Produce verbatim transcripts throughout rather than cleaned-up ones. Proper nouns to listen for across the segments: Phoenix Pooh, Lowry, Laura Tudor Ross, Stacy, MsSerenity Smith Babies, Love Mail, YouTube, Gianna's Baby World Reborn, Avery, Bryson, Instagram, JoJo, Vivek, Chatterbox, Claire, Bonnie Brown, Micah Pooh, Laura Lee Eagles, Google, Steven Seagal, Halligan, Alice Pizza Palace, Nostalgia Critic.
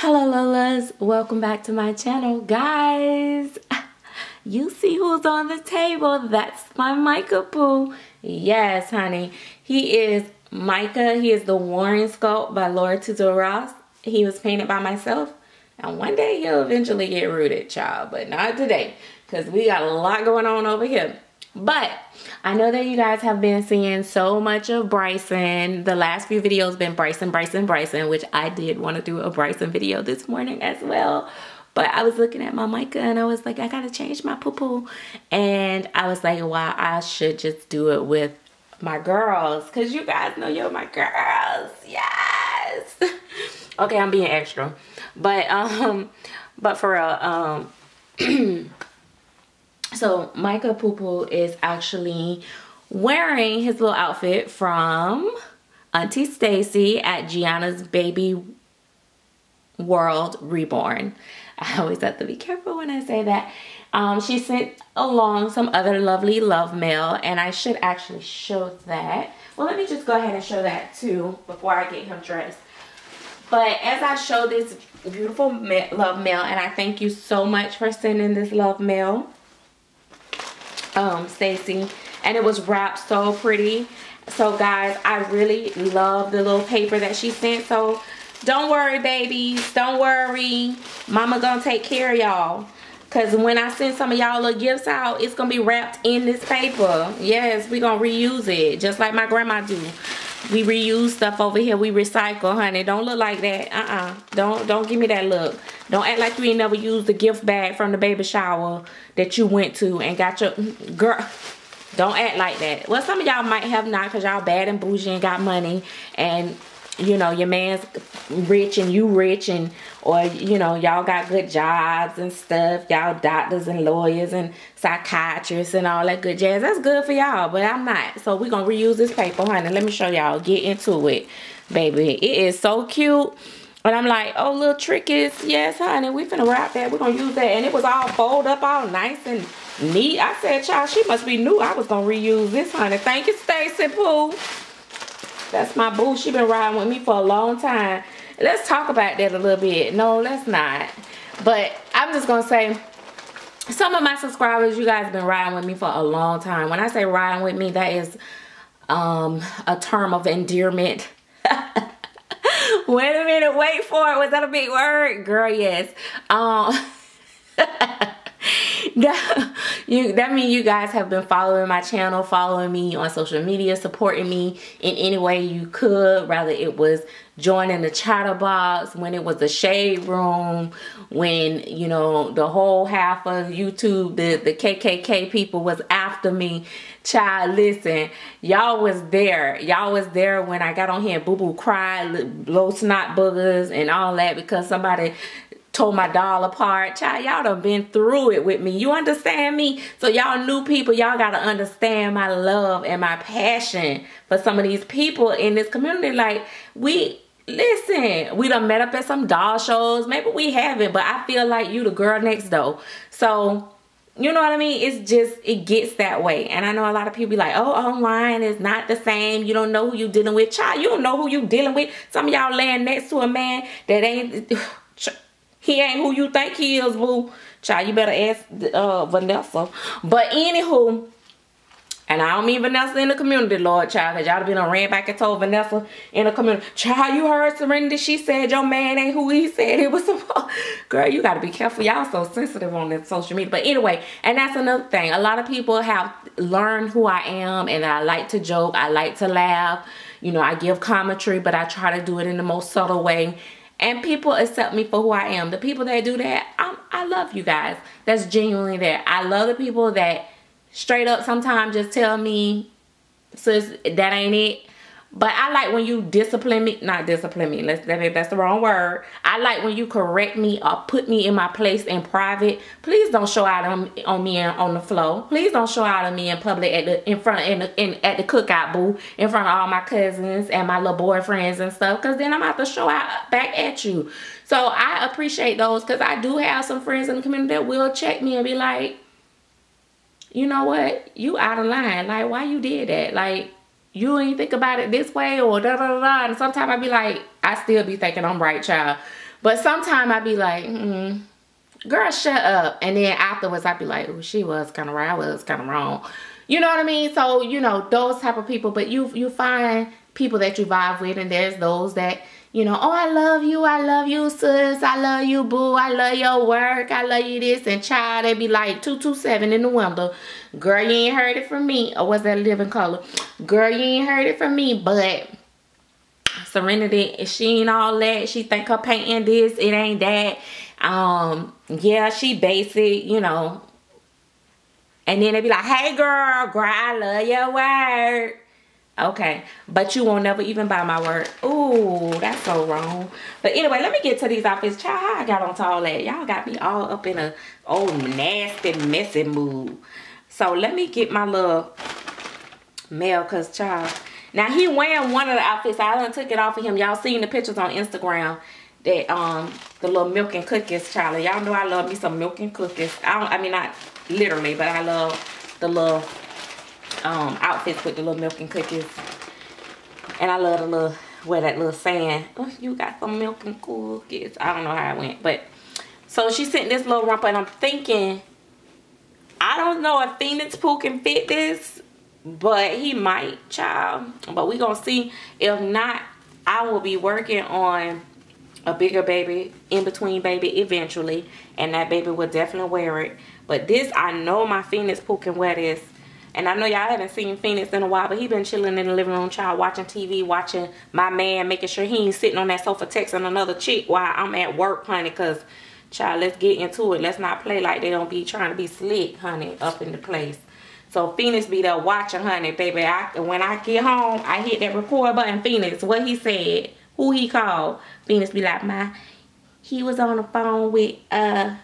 Hello Lolas, welcome back to my channel. Guys, you see who's on the table. That's my Micah Pooh. Yes honey, he is Micah. He is the Warren sculpt by Laura Tudor Ross. He was painted by myself. And one day he'll eventually get rooted, child, but not today because we got a lot going on over here. But I know that you guys have been seeing so much of Bryson. The last few videos been Bryson, Bryson, Bryson, which I did want to do a Bryson video this morning as well. But I was looking at my Micah and I was like, I got to change my poo-poo. And I was like, wow, I should just do it with my girls because you guys know you're my girls. Yes. Okay, I'm being extra. But, um, but for real, um... So Micah Pooh Pooh is actually wearing his little outfit from Auntie Stacy at Gianna's Baby World Reborn. I always have to be careful when I say that. Um, she sent along some other lovely love mail, and I should actually show that. Well, let me just go ahead and show that too before I get him dressed. But as I show this beautiful love mail, and I thank you so much for sending this love mail, Um, Stacy, and it was wrapped so pretty. So guys, I really love the little paper that she sent. So don't worry, babies, don't worry. Mama gonna take care of y'all. Cause when I send some of y'all little gifts out, it's gonna be wrapped in this paper. Yes, we gonna reuse it, just like my grandma do. We reuse stuff over here. We recycle, honey. Don't look like that. Uh-uh. Don't don't give me that look. Don't act like you ain't never used the gift bag from the baby shower that you went to and got your... Girl, don't act like that. Well, some of y'all might have not because y'all bad and bougie and got money. And, you know, your man's rich and you rich. and Or, you know, y'all got good jobs and stuff. Y'all doctors and lawyers and psychiatrists and all that good jazz. That's good for y'all, but I'm not. So we're going to reuse this paper, honey. Let me show y'all. Get into it, baby. It is so cute. But I'm like, oh, little trick is, yes, honey, we finna wrap that. We're going to use that. And it was all folded up, all nice and neat. I said, child, she must be new. I was going to reuse this, honey. Thank you, Stacy Pooh. That's my boo. She been riding with me for a long time. Let's talk about that a little bit. No, let's not. But I'm just going to say, some of my subscribers, you guys have been riding with me for a long time. When I say riding with me, that is um, a term of endearment. Wait a minute, wait for it. Was that a big word? Girl, yes. Um, that, you, that means you guys have been following my channel, following me on social media, supporting me in any way you could. Rather it was joining the Chatterbox, when it was the Shade Room, when, you know, the whole half of YouTube, the, the K K K people was after me. Child, listen, y'all was there. Y'all was there when I got on here and boo-boo cried, blow snot boogers and all that because somebody tore my doll apart. Child, y'all done been through it with me. You understand me? So y'all new people, y'all got to understand my love and my passion for some of these people in this community. Like, we... Listen, we done met up at some doll shows. Maybe we haven't, but I feel like you the girl next door. So, you know what I mean? It's just, it gets that way. And I know a lot of people be like, oh, online is not the same. You don't know who you dealing with. Child, you don't know who you dealing with. Some of y'all laying next to a man that ain't, he ain't who you think he is, boo. Child, you better ask uh, Vanessa. But anywho... And I don't mean Vanessa in the community, Lord, child. Because y'all been on ran back and told Vanessa in the community. Child, you heard Serenity. She said your man ain't who he said it was supposed. Girl, you got to be careful. Y'all so sensitive on this social media. But anyway, and that's another thing. A lot of people have learned who I am. And I like to joke. I like to laugh. You know, I give commentary. But I try to do it in the most subtle way. And people accept me for who I am. The people that do that, I'm, I love you guys. That's genuinely there. I love the people that... straight up sometimes just tell me, sis, that ain't it. But I like when you discipline me. Not discipline me. Let's, that, that's the wrong word. I like when you correct me or put me in my place in private. Please don't show out on, on me on the floor. Please don't show out on me in public at the in front in, the, in at the cookout booth in front of all my cousins and my little boyfriends and stuff. Cause then I'm about to show out back at you. So I appreciate those because I do have some friends in the community that will check me and be like, you know what? You out of line. Like, why you did that? Like, you ain't think about it this way or da da da da. And sometimes I be like, I still be thinking I'm right, child. But sometimes I'd be like, mm, girl, shut up. And then afterwards, I'd be like, oh, she was kind of right. I was kind of wrong. You know what I mean? So, you know, those type of people. But you you find people that you vibe with, and there's those that, you know, oh, I love you. I love you, sis. I love you, boo. I love your work. I love you this. And child, they be like two two seven in the window. Girl, you ain't heard it from me. Or was that Living Color? Girl, you ain't heard it from me, but Serenity, she ain't all that. She think her painting this, it ain't that. Um, yeah, she basic, you know. And then they be like, hey girl, girl, I love your word. Okay, but you won't never even buy my word. Ooh, that's so wrong. But anyway, let me get to these outfits. Child, how I got on to all that? Y'all got me all up in a old nasty, messy mood. So let me get my little mail, because child. Now, he wearing one of the outfits. I done took it off of him. Y'all seen the pictures on Instagram. That, um, the little milk and cookies, child. Y'all know I love me some milk and cookies. I don't, I mean, not literally, but I love the little um outfits with the little milk and cookies, and I love the little where that little saying, oh, you got some milk and cookies. I don't know how I went, but so she sent this little romper, and I'm thinking, I don't know if Phoenix Pooh can fit this, but he might, child. But we gonna see. If not, I will be working on a bigger baby, in between baby eventually, and that baby will definitely wear it. But this, I know my Phoenix Pooh can wear this. And I know y'all haven't seen Phoenix in a while, but he been chilling in the living room, child, watching T V, watching my man, making sure he ain't sitting on that sofa texting another chick while I'm at work, honey, because, child, let's get into it. Let's not play like they don't be trying to be slick, honey, up in the place. So Phoenix be there watching, honey, baby. I, when I get home, I hit that record button, Phoenix, what he said, who he called. Phoenix be like, my, he was on the phone with uh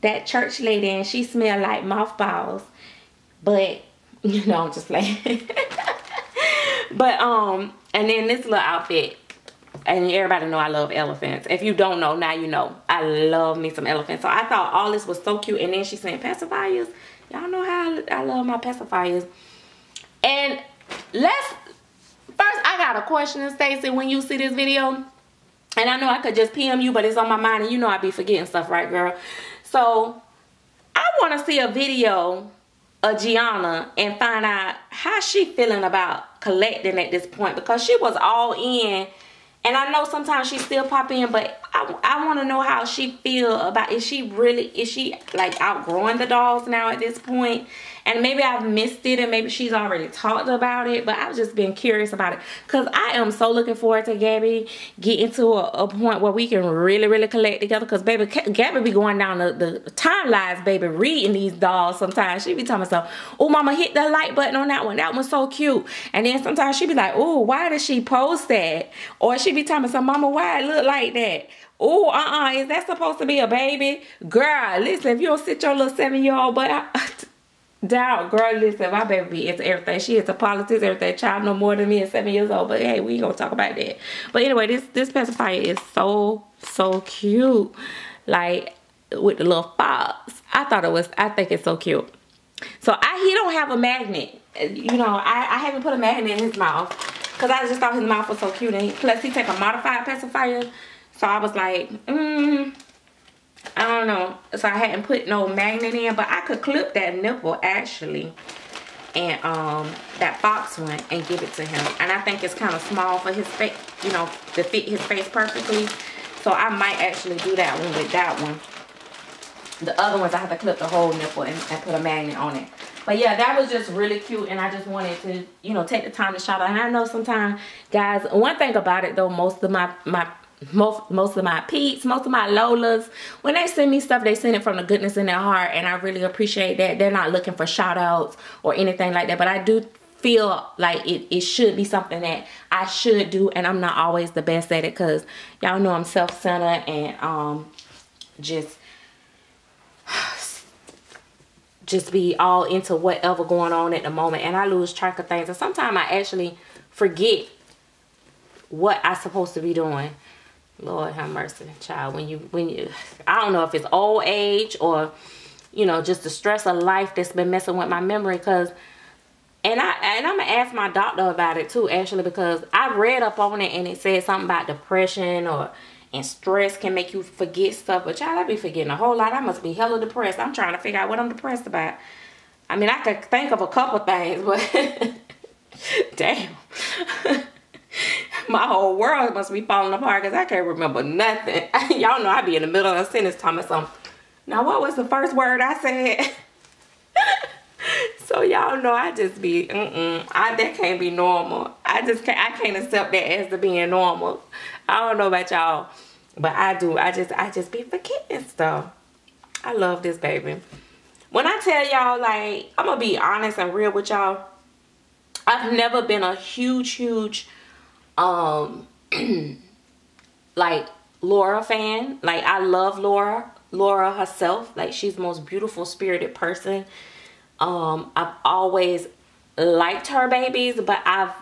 that church lady, and she smelled like mothballs. But, you know, I'm just playing. But, um, and then this little outfit. And everybody know I love elephants. If you don't know, now you know. I love me some elephants. So I thought all this was so cute. And then she sent pacifiers. Y'all know how I love my pacifiers. And let's, first I got a question, Stacy, when you see this video. And I know I could just P M you, but it's on my mind. And you know I be forgetting stuff, right, girl? So, I want to see a video of Gianna and find out how she feeling about collecting at this point, because she was all in, and I know sometimes she still pop in, but I, I want to know how she feel about, is she really, is she like outgrowing the dolls now at this point? And maybe I've missed it, and maybe she's already talked about it, but I've just been curious about it, because I am so looking forward to Gabby getting to a, a point where we can really, really collect together, because baby, Gabby be going down the, the timelines, baby, reading these dolls sometimes. She be telling herself, oh, mama, hit the like button on that one. That one's so cute. And then sometimes she be like, oh, why did she post that? Or she be telling herself, mama, why it look like that? Oh, uh-uh, is that supposed to be a baby? Girl, listen, if you don't sit your little seven-year-old butt doubt, girl, listen, my baby is everything. She is to politics, everything. Child no more than me at seven years old. But hey, we ain't gonna talk about that. But anyway, this this pacifier is so so cute. Like with the little fox. I thought it was. I think it's so cute. So I he don't have a magnet. You know, I I haven't put a magnet in his mouth, because I just thought his mouth was so cute. And he, plus he take a modified pacifier. So I was like, mm. I don't know, so I hadn't put no magnet in, but I could clip that nipple actually, and um, that fox one, and give it to him. And I think it's kind of small for his face, you know, to fit his face perfectly. So I might actually do that one with that one. The other ones I have to clip the whole nipple and, and put a magnet on it. But yeah, that was just really cute, and I just wanted to, you know, take the time to shout out. And I know sometimes, guys, one thing about it though, most of my my Most most of my peeps, most of my Lolas, when they send me stuff, they send it from the goodness in their heart, and I really appreciate that. They're not looking for shout outs or anything like that, but I do feel like it, it should be something that I should do, and I'm not always the best at it, because y'all know I'm self-centered and um just just be all into whatever going on at the moment, and I lose track of things, and sometimes I actually forget what I'm supposed to be doing. Lord have mercy, child. When you, when you, I don't know if it's old age or, you know, just the stress of life that's been messing with my memory. Cause, and I, and I'm gonna ask my doctor about it too, actually, because I read up on it, and it said something about depression or and stress can make you forget stuff. But y'all, I be forgetting a whole lot. I must be hella depressed. I'm trying to figure out what I'm depressed about. I mean, I could think of a couple things, but damn. My whole world must be falling apart because I can't remember nothing. Y'all know I be in the middle of a sentence talking about something. Now, what was the first word I said? So y'all know I just be, mm-mm. I, that can't be normal. I just can't, I can't accept that as to being normal. I don't know about y'all, but I do. I just, I just be forgetting stuff. I love this baby. When I tell y'all, like, I'm gonna be honest and real with y'all. I've never been a huge, huge, um, like, Laura fan. Like, I love Laura, Laura herself. Like, she's the most beautiful spirited person. Um, I've always liked her babies, but I've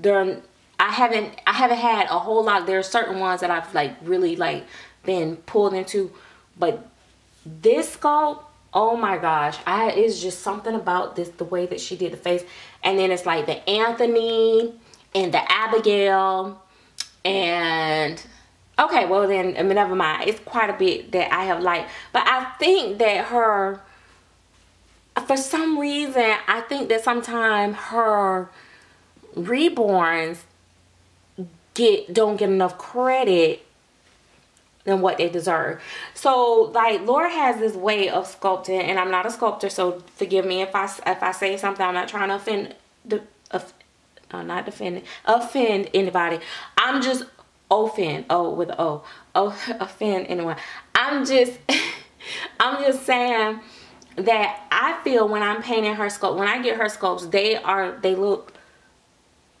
done, I haven't, I haven't had a whole lot. There are certain ones that I've like really like been pulled into, but this sculpt, oh my gosh, I, it's just something about this, the way that she did the face. And then it's like the Anthony and the Abigail and, okay, well then, I mean, never mind. It's quite a bit that I have liked, but I think that her, for some reason, I think that sometimes her reborns get don't get enough credit than what they deserve. So, like, Laura has this way of sculpting, and I'm not a sculptor, so forgive me if I if I say something. I'm not trying to offend the, of, no, not defend, offend anybody. I'm just offend. Oh, with the O, oh, offend anyone. I'm just, I'm just saying that I feel when I'm painting her sculpt, when I get her sculpts, they are, they look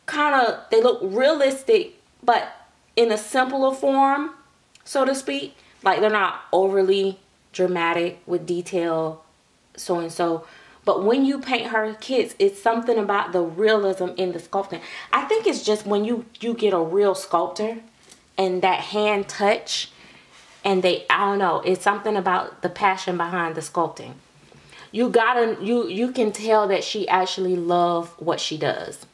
kind of, they look realistic, but in a simpler form, so to speak. Like, they're not overly dramatic with detail, so and so. But when you paint her kids, it's something about the realism in the sculpting. I think it's just when you, you get a real sculptor and that hand touch, and they, I don't know, it's something about the passion behind the sculpting. You gotta, you, you can tell that she actually loves what she does.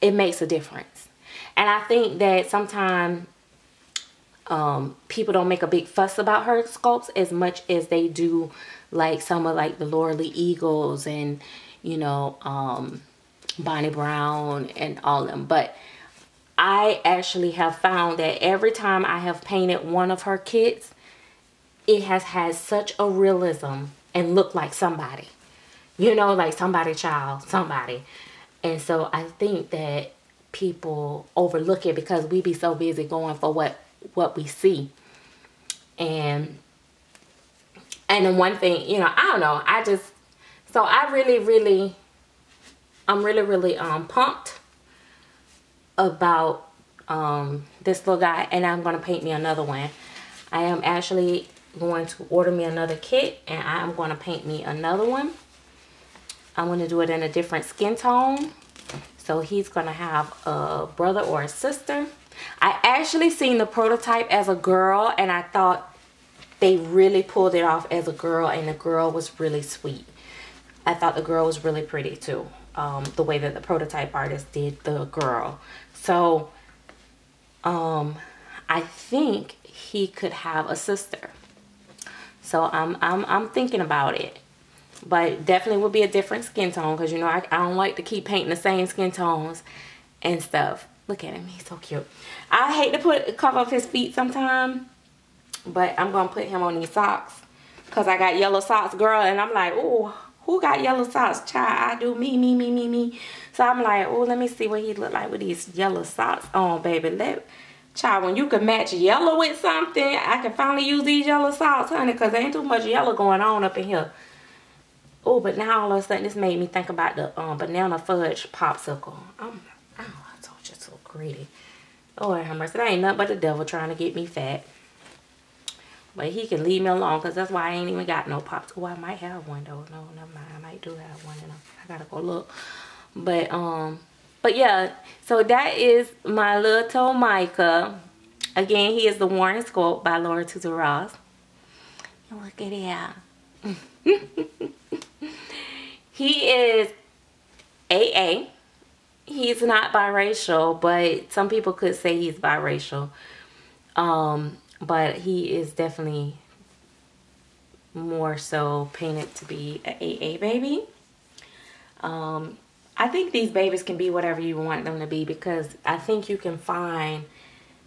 It makes a difference. And I think that sometimes um, people don't make a big fuss about her sculpts as much as they do like some of like the Laura Lee Eagles and, you know, um, Bonnie Brown and all them. But I actually have found that every time I have painted one of her kids, it has had such a realism and look like somebody, you know, like somebody child, somebody. And so I think that people overlook it because we be so busy going for what, what we see. And, and then one thing, you know, I don't know. I just, so I really, really, I'm really, really, um, pumped about, um, this little guy, and I'm going to paint me another one. I am actually going to order me another kit, and I'm going to paint me another one. I'm going to do it in a different skin tone. So he's going to have a brother or a sister. I actually seen the prototype as a girl, and I thought they really pulled it off as a girl, and the girl was really sweet. I thought the girl was really pretty too, um, the way that the prototype artist did the girl. So um, I think he could have a sister. So I'm, I'm, I'm thinking about it, but definitely would be a different skin tone. Cause you know, I, I don't like to keep painting the same skin tones and stuff. Look at him. He's so cute. I hate to put cover off his feet sometime, but I'm going to put him on these socks cause I got yellow socks, girl. And I'm like, oh, who got yellow socks? Child, I do. Me, me, me, me, me. So I'm like, oh, let me see what he look like with these yellow socks on, baby. Let Child, when you can match yellow with something, I can finally use these yellow socks, honey, because there ain't too much yellow going on up in here. Oh, but now all of a sudden, this made me think about the um, banana fudge popsicle. I'm, oh, I told you, so greedy. Lord have mercy, that ain't nothing but the devil trying to get me fat. But he can leave me alone, because that's why I ain't even got no popsicle. I might have one, though. No, never mind. I might do have one, and I gotta go look. But, um... But yeah, so that is my little Micah. Again, he is the Warren sculpt by Laura Tudor Ross. Look at that. He is A A. He's not biracial, but some people could say he's biracial. Um, but he is definitely more so painted to be an A A baby. Um, I think these babies can be whatever you want them to be, because I think you can find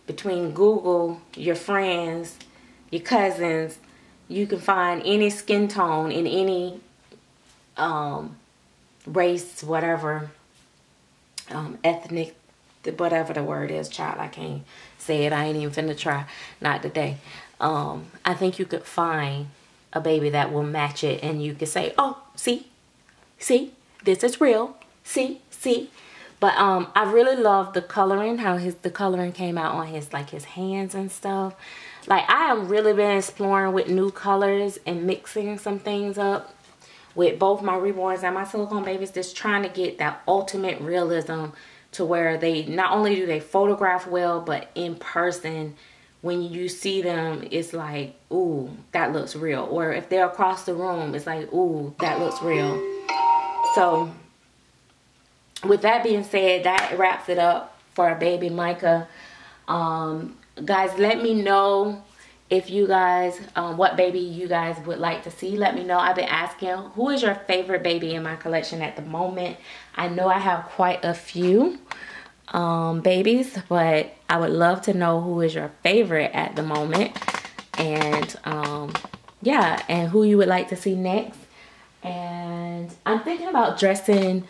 between Google, your friends, your cousins, you can find any skin tone in any um, race, whatever, um, ethnic, whatever the word is, child. I can't say it. I ain't even finna try. Not today. Um, I think you could find a baby that will match it, and you could say, oh, see, see, this is real. See, see. But um, I really love the coloring, how his the coloring came out on his, like, his hands and stuff. Like, I have really been exploring with new colors and mixing some things up with both my Reborns and my Silicone Babies, just trying to get that ultimate realism to where they, not only do they photograph well, but in person, when you see them, it's like, ooh, that looks real. Or if they're across the room, it's like, ooh, that looks real. So, with that being said, that wraps it up for our baby Micah. Um, guys, let me know if you guys, um, what baby you guys would like to see. Let me know. I've been asking, who is your favorite baby in my collection at the moment? I know I have quite a few um, babies, but I would love to know who is your favorite at the moment. And um, yeah, and who you would like to see next. And I'm thinking about dressing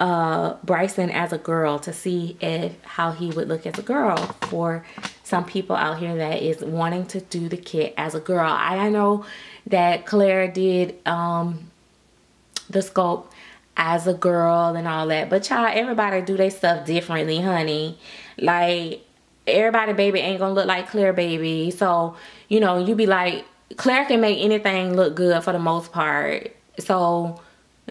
uh, Bryson as a girl to see if how he would look as a girl for some people out here that is wanting to do the kit as a girl. I know that Claire did um, the sculpt as a girl and all that. But y'all, everybody do their stuff differently, honey. Like, everybody baby ain't gonna look like Claire baby. So, you know, you be like, Claire can make anything look good for the most part. So,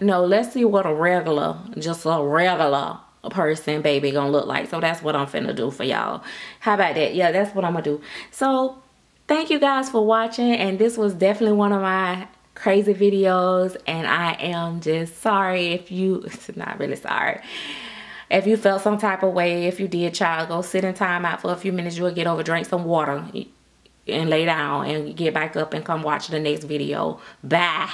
no, let's see what a regular, just a regular person baby gonna look like. So that's what I'm finna do for y'all. How about that? Yeah, that's what I'm gonna do. So thank you guys for watching, and this was definitely one of my crazy videos, and I am just sorry if you, it's not really sorry, if you felt some type of way. If you did, child, go sit in time out for a few minutes. You'll get over, drink some water, and lay down, and get back up and come watch the next video. Bye.